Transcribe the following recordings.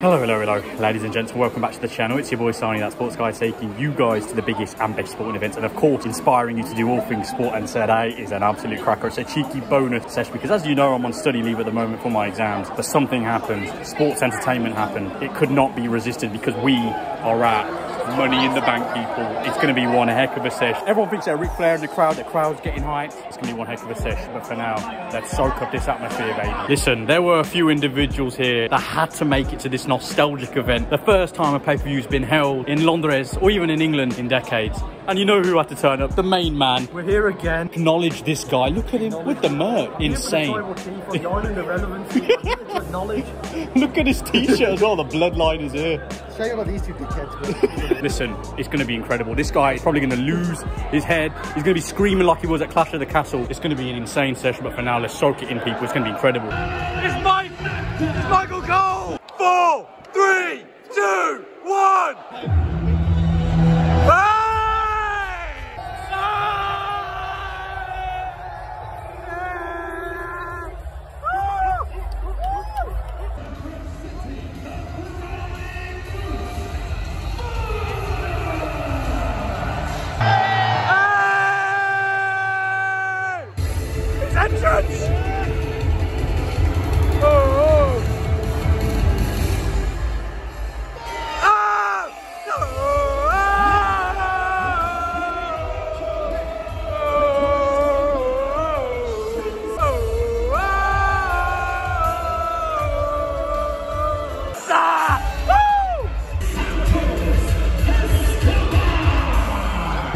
Hello, ladies and gents, welcome back to the channel. It's your boy Sani, that sports guy, taking you guys to the biggest and best sporting events, and of course inspiring you to do all things sport. And today is an absolute cracker. It's a cheeky bonus session because, as you know, I'm on study leave at the moment for my exams, but something happened. Sports entertainment happened. It could not be resisted because we are at Money in the Bank, people. It's going to be one heck of a sesh. Everyone thinks they're Ric Flair in the crowd. The crowd's getting hyped. It's going to be one heck of a sesh. But for now, let's soak up this atmosphere, baby. Listen, there were a few individuals here that had to make it to this nostalgic event. The first time a pay-per-view's been held in Londres or even in England in decades. And you know who had to turn up? The main man. We're here again. Acknowledge this guy. Look at him with the merch. Insane. Look at his t-shirt as well. The Bloodline is here. Show you about these two dickheads. Listen, it's going to be incredible. This guy is probably going to lose his head. He's going to be screaming like he was at Clash of the Castle. It's going to be an insane session, but for now, let's soak it in, people. It's going to be incredible. It's Michael Cole. 4, 3, 2, 1. Ah!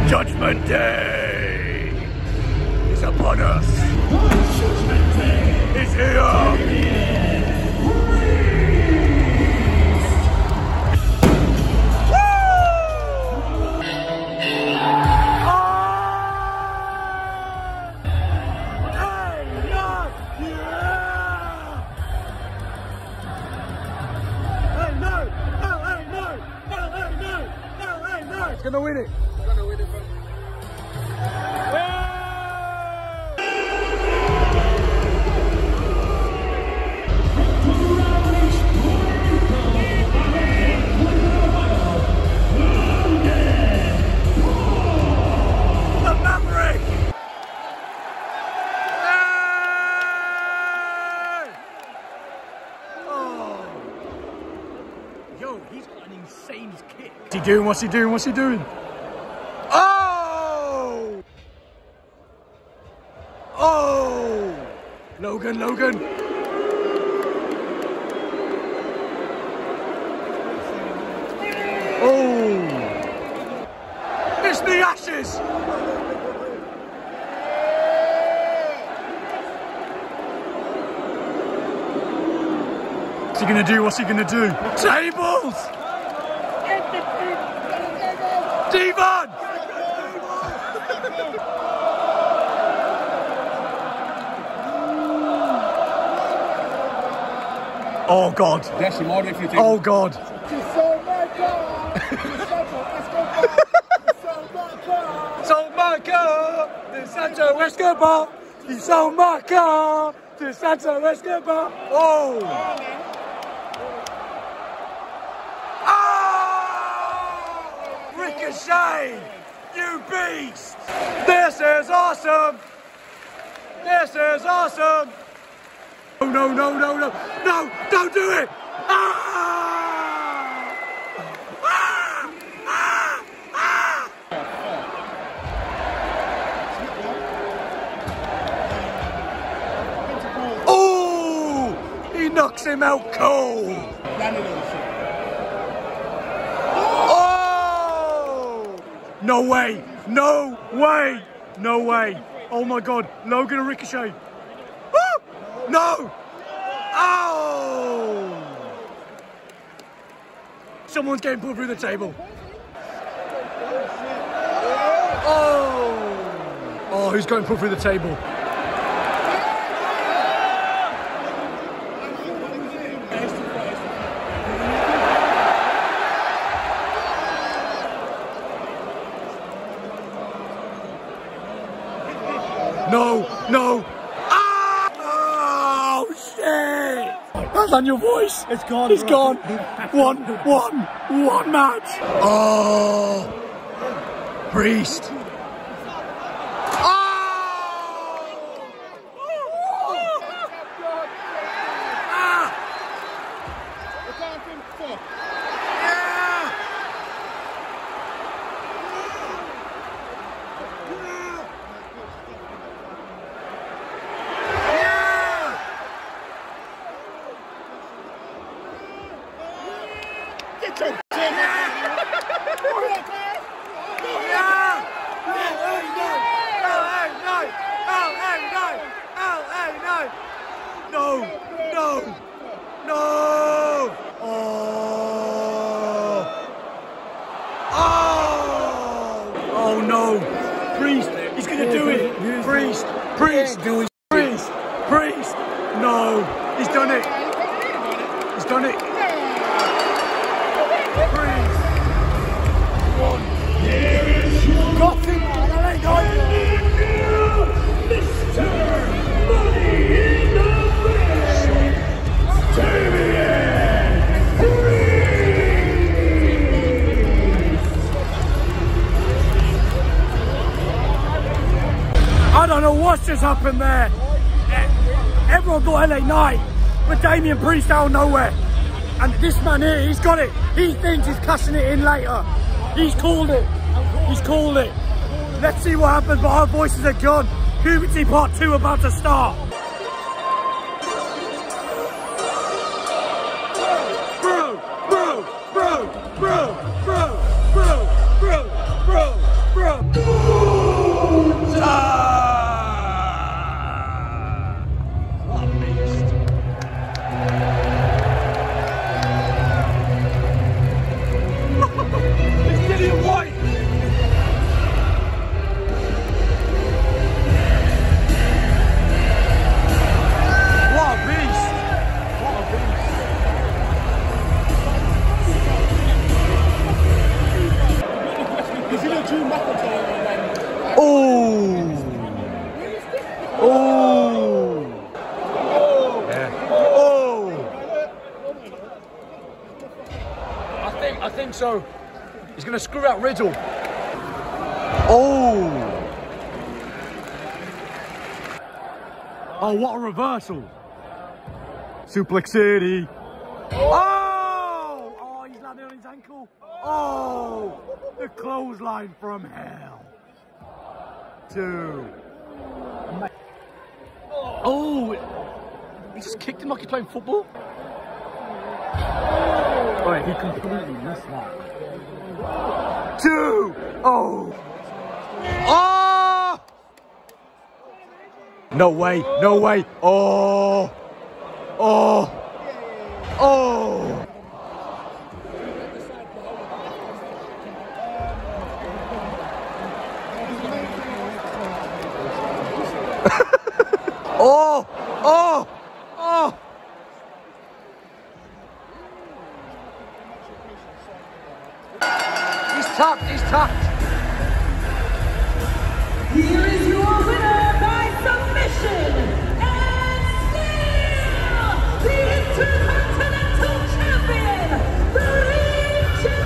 Judgment Day is upon us. Judgment Day is here. It's gonna win it. What's he doing? Oh! Oh! Logan! Oh! It's the Ashes! What's he gonna do? Tables! Devon! Oh God! Bless him, order if you do. Oh God! It's on my car. Oh! Ricochet, you beast! This is awesome! No, don't do it! Oh, he knocks him out cold! No way! Oh my God, Logan and Ricochet. Woo! No! Oh! Someone's getting pulled through the table. Oh! Oh, who's getting pulled through the table? No! Ah! Oh, shit! Daniel Boyce. It's gone. It's gone. One match. Oh, Priest. Happened there. Everyone got LA Knight, but Damien Priest out of nowhere. And this man here, he's got it. He thinks he's cashing it in later. He's called it. He's called it. Let's see what happens, but our voices are gone. Puberty Part 2 about to start. So he's going to screw out Riddle. Oh! Oh, what a reversal. Suplex City. Oh! Oh, he's landing on his ankle. Oh! The clothesline from hell. Two. Oh! He just kicked him like he's playing football. Right, he completely missed that. Two! Oh! Oh! No way, no way! Oh! Oh! Oh! Oh! Oh! Oh! Tapped, he's tapped. Here is your winner by submission, and still the Intercontinental Champion, the Reacher,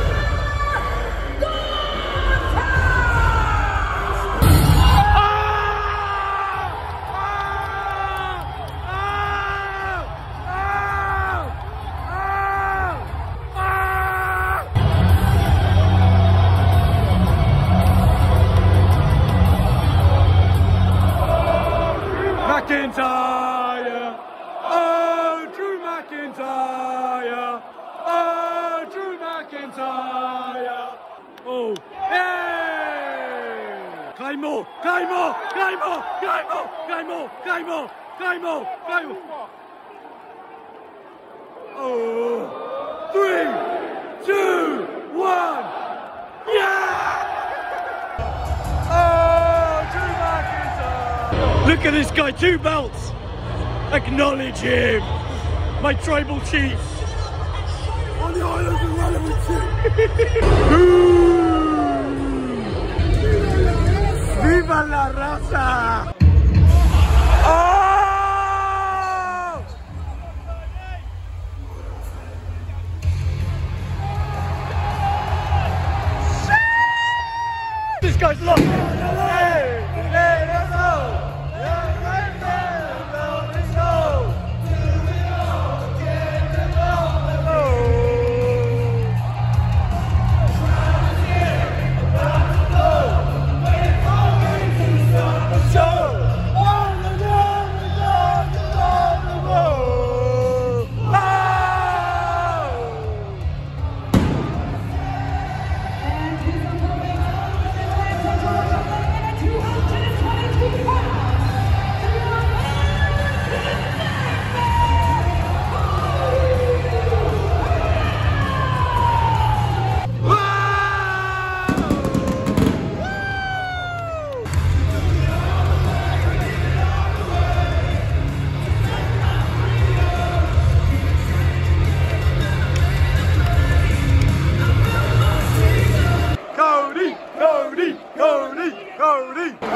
Claymore! Oh, 3, 2, 1! Yeah! Oh, Drew McIntyre! Look at this guy, 2 belts! Acknowledge him! My tribal chief! On the island of the relevancy! Viva la raza! Oh! This guy's lost.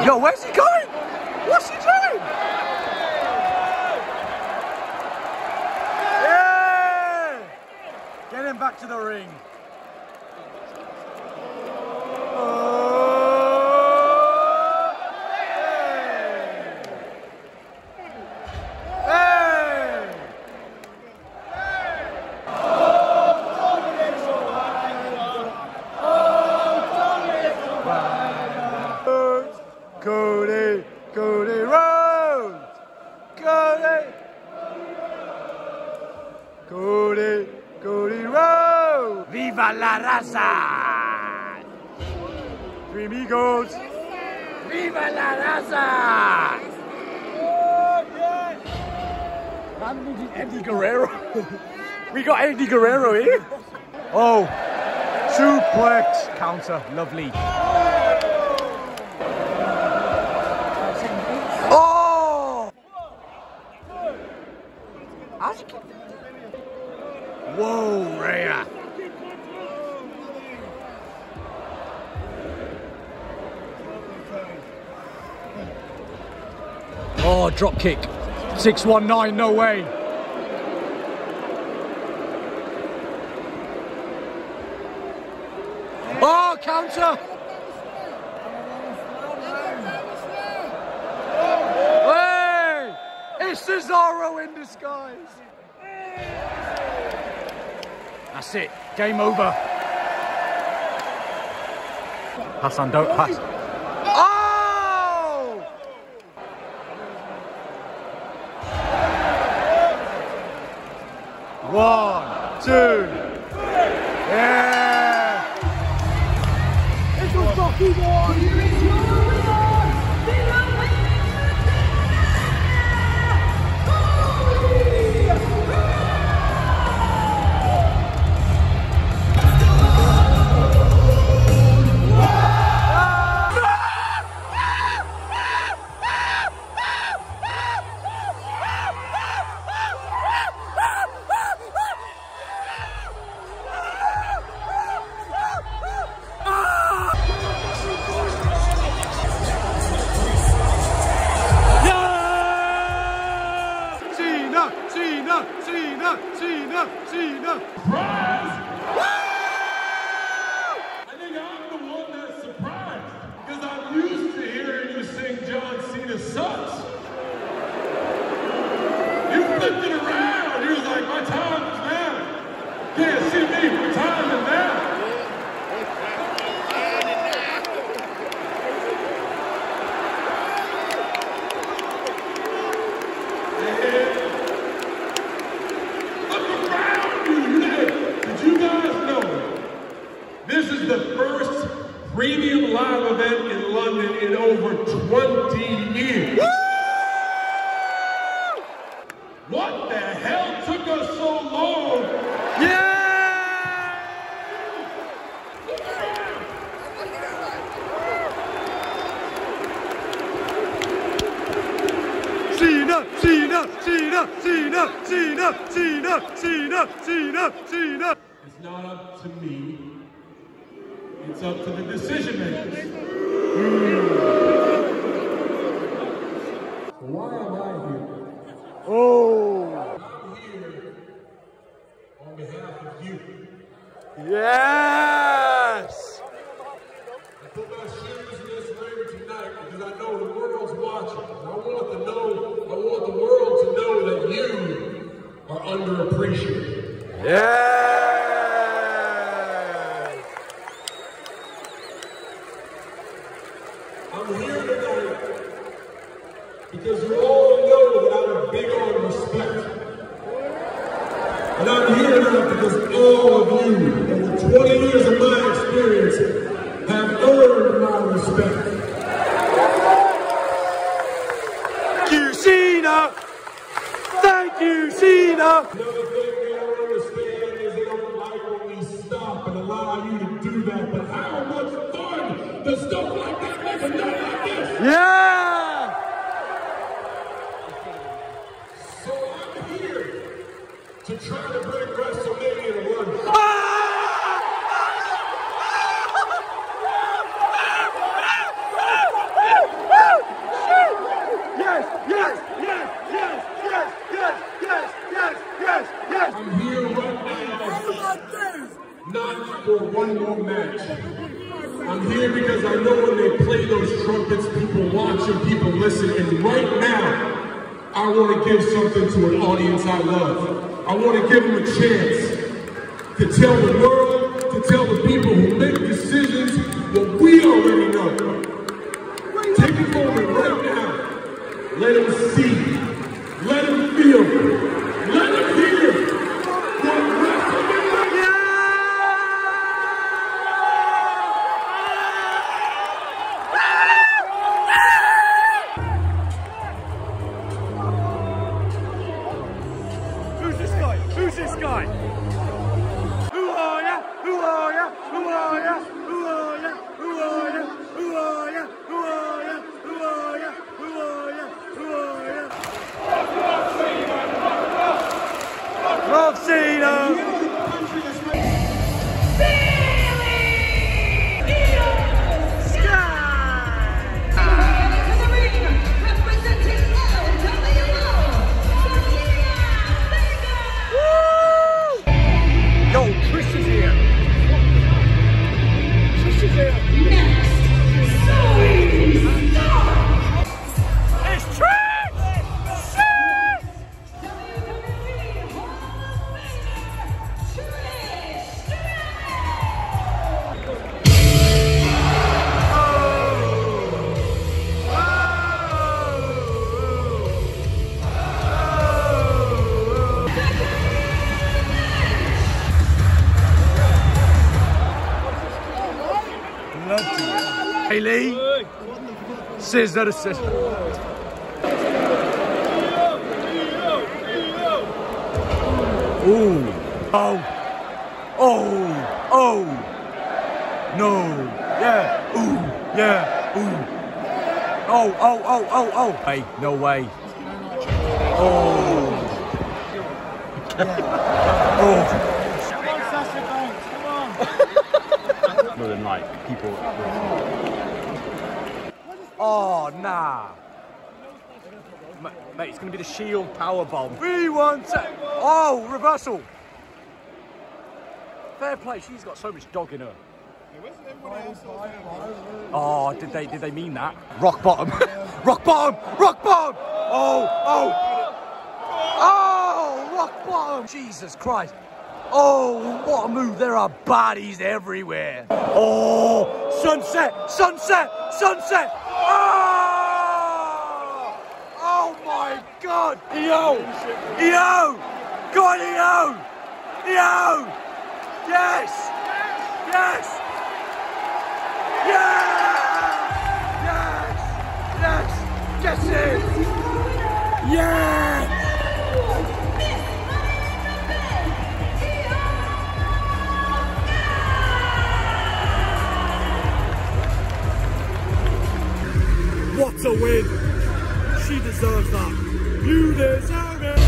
Yo, where's he going? What's he doing? Yeah! Get him back to the ring. La raza! Dream Eagles! Viva la raza! Oh, yes. I'm meeting Eddie Guerrero. We got Eddie Guerrero here. Oh, suplex counter, lovely. Oh! How's he keep doing that? Whoa, Rhea! Oh, drop kick. 619, no way. Oh, counter. Hey, it's Cesaro in disguise. That's it. Game over. Hassan, don't pass. One, two, three. Yeah! It's a fucking war! Cena. It's not up to me. It's up to the decision makers. Why am I here? Oh. I'm here on behalf of you. Yes. I put my shoes underappreciated. Yeah! I'm here tonight because you all know that I'm big on respect. And I'm here tonight because all of you, in the 20 years of my experience, have earned my respect. Another thing they don't understand is they don't like when we stop and allow you to do that. But how much fun does stuff like that make a night like this? Yeah! So I'm here to try to bring WrestleMania to one. Yes, yes, yes, yes, yes, yes. Yes! I'm here right now, not for one more match. I'm here because I know when they play those trumpets, people watch and people listen. And right now, I want to give something to an audience I love. I want to give them a chance to tell the world, to tell the people who make decisions what we already know. Take a moment right now. Let them see. Let him feel. Let him hear. What WrestleMania is! Who's this guy? Who's this guy? Who are ya? Who are ya? Who are ya? Who are ya? Who are ya? Who are ya? Who are ya? Who are ya? Who are ya? Who are ya? Rob Cena! Yo, Trish is here! Trish is here! Next! So easy! It's Trish! Lee, scissor, scissor. Ooh, oh, oh, oh, no, yeah, ooh, yeah, ooh, oh, oh, oh, oh, oh, hey, no way, oh, oh. More than like people. Oh nah, mate, it's gonna be the Shield power bomb. 3, 1, 2. Oh, reversal. Fair play. She's got so much dog in her. Oh, did they mean that? Rock bottom. Rock bottom. Rock bottom. Oh, oh, oh, rock bottom. Jesus Christ. Oh, what a move. There are bodies everywhere. Oh, sunset, sunset, sunset. Oh, oh my God. Yo, yo, God, yo, yo. Yes, yes, yes, yes, yes, yes, it. Yes. What a win! She deserves that. You deserve it!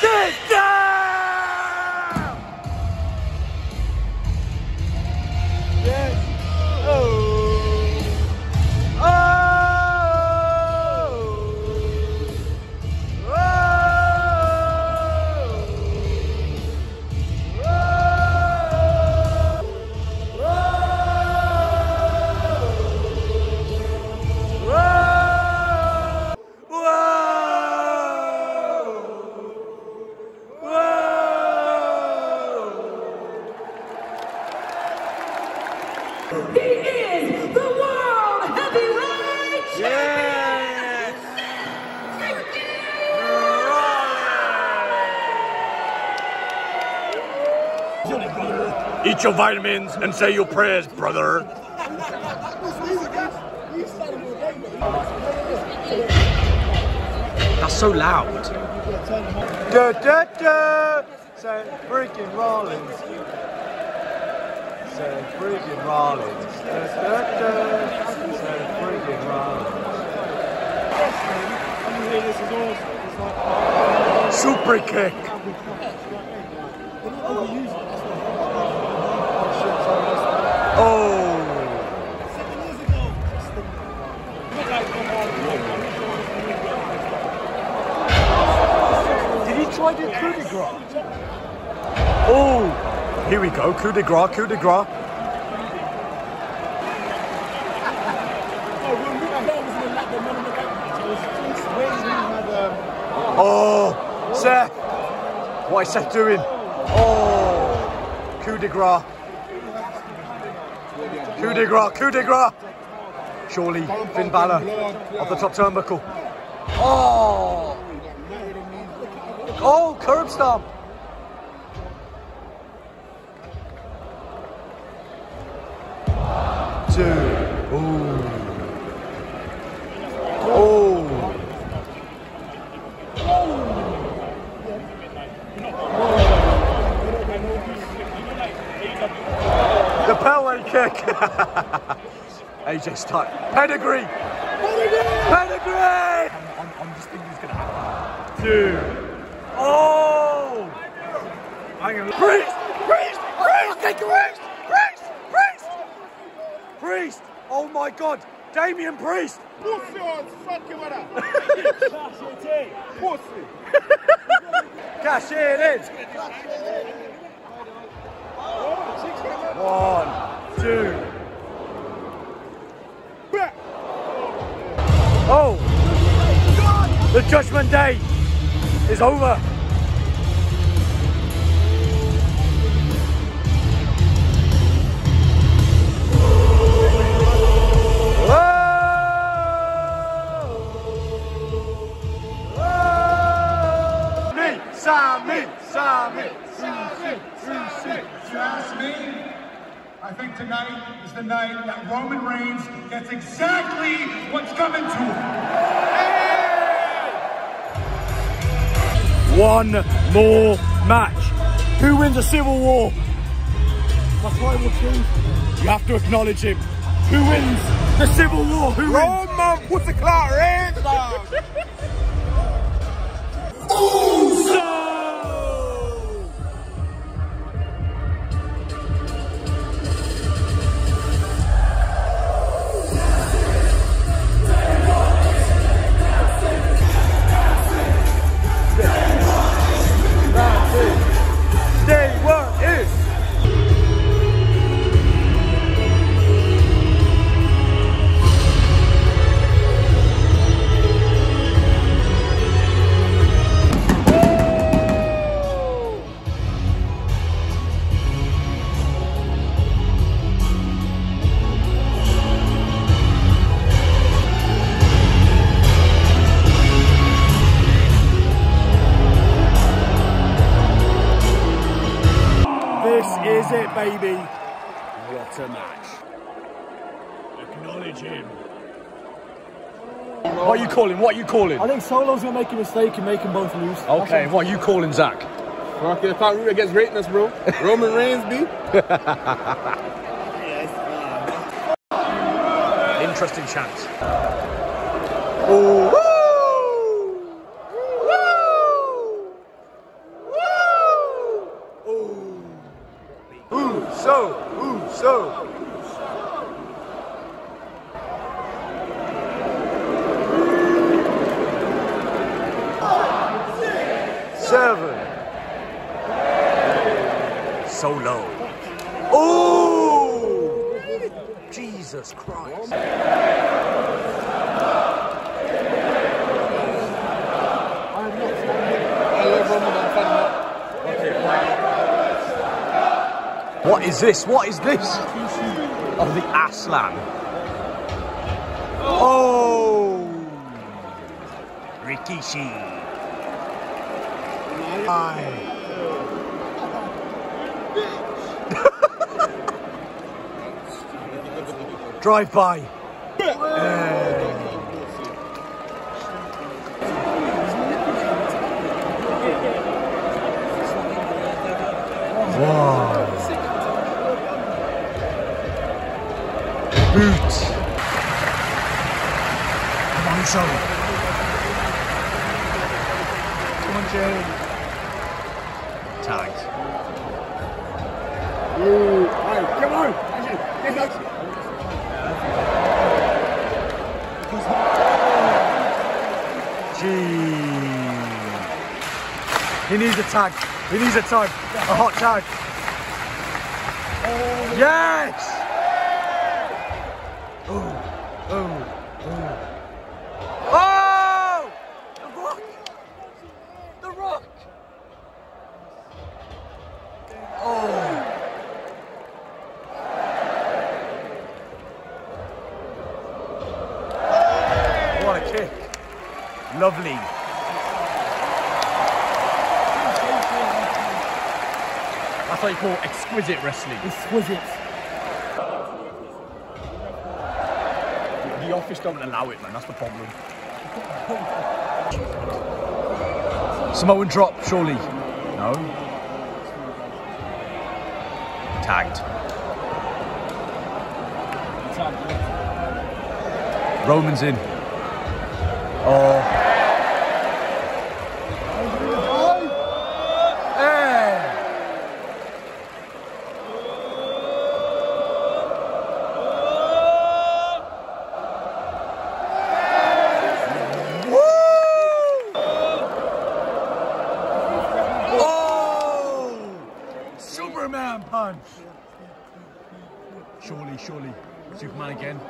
Sit down! Yes. Oh. Oh. Oh! is the World Heavyweight Champion, Seth Rollins! Brother. Eat your vitamins and say your prayers, brother. That's so loud. Da, da, da. Seth freaking Rollins. Seth freaking Rollins. Da, da, da. Seth freaking Rollins. Super kick. Oh. Why did coup de grace? Oh, here we go, coup de grace, coup de grace. Oh, Seth, what is Seth doing? Oh, coup de grace, coup de grace, coup de grace. Surely Finn Balor off the top turnbuckle. Oh. Oh, curb stomp! Two. Ooh. Oh. Oh. The power kick. AJ's tight. Pedigree. Pedigree. Pedigree. I'm just thinking it's gonna happen. Two. Oh! Priest! Priest! Priest! Priest! Priest! Priest! Oh my God! Damien Priest! Pussy on fucking with that! Pussy! Cash it in! 1, 2. Oh! The Judgment Day is over! I think tonight is the night that Roman Reigns gets exactly what's coming to him. One more match. Who wins a civil war? That's why we're choosing. You have to acknowledge him. Who wins the civil war? Who wins? Roman puts the clock in down. Ooh! Baby, what a match. Acknowledge him. What are you calling? What are you calling? I think Solo's gonna make a mistake and make them both lose. Okay, what are you calling, Zach? Fuck it, I root against greatness, bro. Roman Reigns, B. Interesting chance. Oh. Solo. Oh! Jesus Christ. What is this? What is this? of the Aslan. Oh! Rikishi. Drive by. Wow. Boot. Come on, son. Come on, Jay. Tagged. Ooh, right, come on. Get he needs a tag. He needs a tag. A hot tag. Yes! Oh, oh, oh. Oh! The Rock! The Rock! Oh! What a kick. Lovely. That's what you call exquisite wrestling. Exquisite. The office don't allow it, man. That's the problem. Samoan drop, surely. No. Tagged. Roman's in. Oh. Surely, surely. Superman again.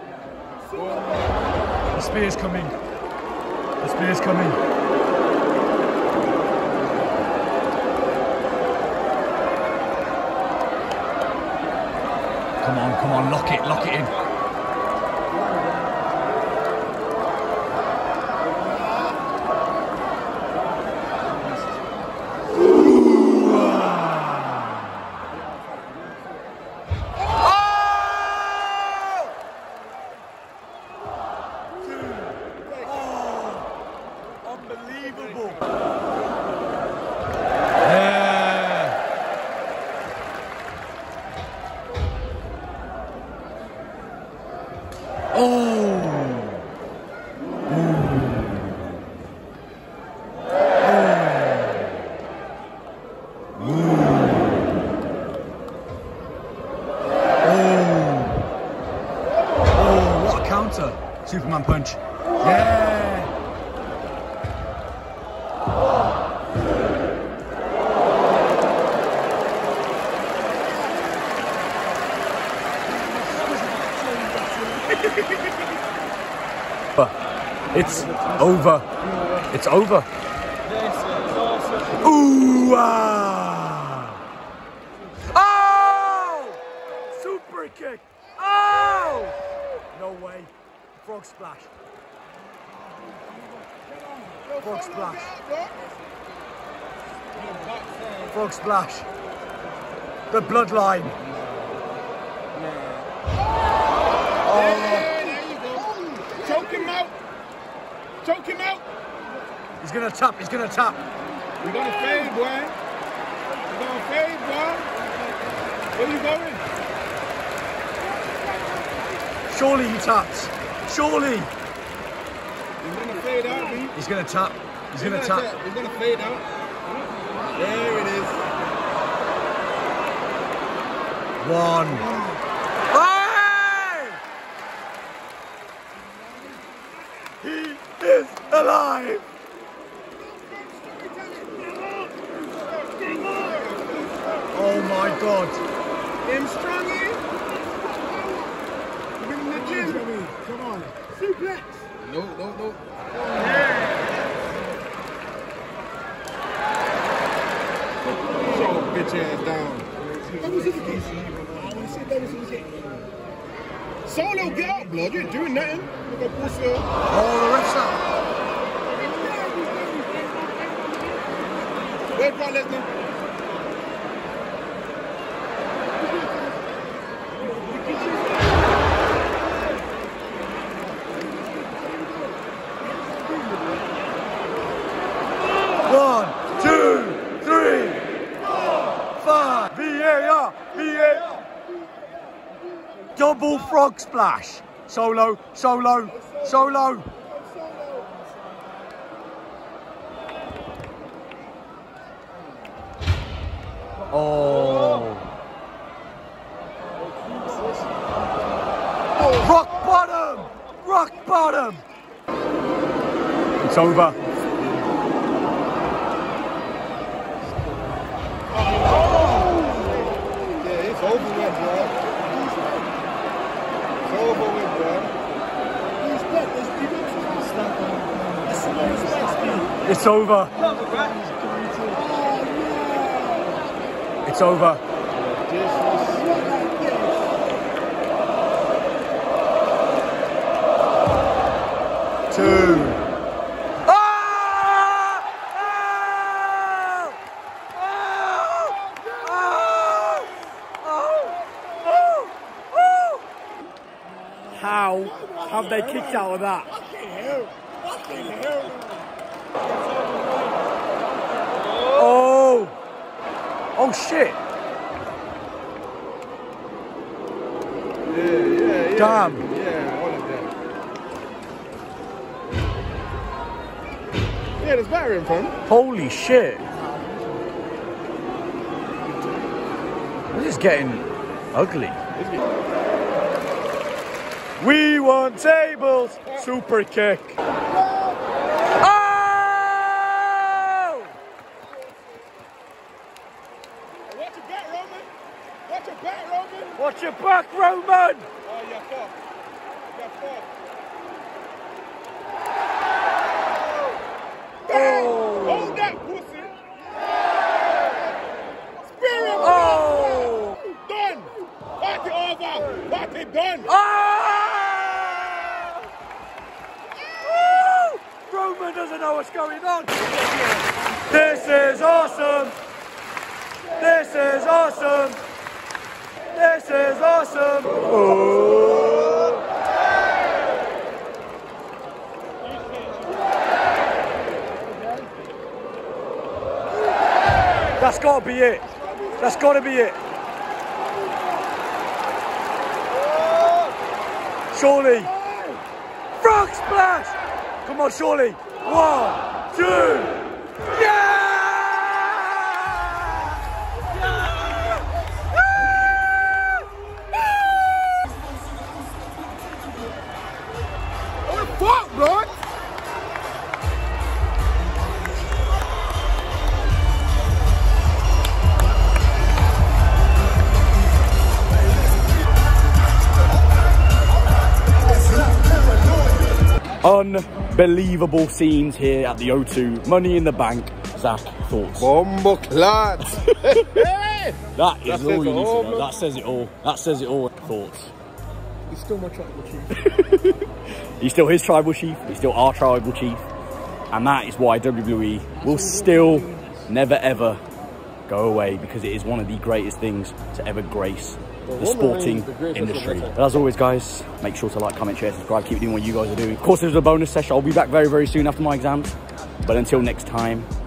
The spear's coming. The spear's coming. Come on, come on. Lock it in. Superman punch. Yeah! It's over. It's over. Ooh! Ah. Oh! Super kick! Oh! No way. Frog splash. Frog splash. Frog splash. The bloodline. Oh. Choke him out. Choke him out. He's gonna tap. He's gonna tap. We're gonna fade, boy. We're gonna fade, boy. Where you going? Surely he taps. Surely! He's going to fade out, dude. He's going to tap. He's going to tap. He's going to fade out. There it is. One. Oh! He is alive! Oh my God. Him strongy. We're in the gym. Come on. Suplex. No, no, no. Yeah. Shut your bitch ass down. That was it. Solo, get out, blood. You ain't doing nothing. Look at Bushfield. Oh, the ref stop. Wait, Brock Lesnar. Double frog splash. Solo, Solo, Solo. Oh. Rock bottom. Rock bottom. It's over. Oh. Yeah, it's over with, bro. It's over. It's over. Two. How have they kicked out of that? Fucking hell. Fucking hell. Oh! Oh shit! Yeah. Damn! Yeah, all of that. Yeah, there's batter in front. Holy shit! This is getting ugly. We want tables! Super kick! Watch your back, Roman! Oh, you're fucked. You're fucked. Bang! Oh. Hold that, pussy! Yeah. Spirit! Oh! Done! Party over! Party done! Oh. Oh. Roman doesn't know what's going on! This is awesome! This is awesome! This is awesome! Oh. That's gotta be it. That's gotta be it. Surely. Frog splash! Come on, surely. 1, 2, yeah! Unbelievable scenes here at the O2. Money in the Bank. Zach, thoughts? Bombo clad. That is all you need to know. That says it all. That says it all. Thoughts? He's still my tribal chief. He's still his tribal chief. He's still our tribal chief. And that is why WWE will still never ever go away, because it is one of the greatest things to ever grace the sporting industry. But as always, guys, make sure to like, comment, share, subscribe. Keep doing what you guys are doing. Of course, there's a bonus session. I'll be back very, very soon after my exams. But until next time.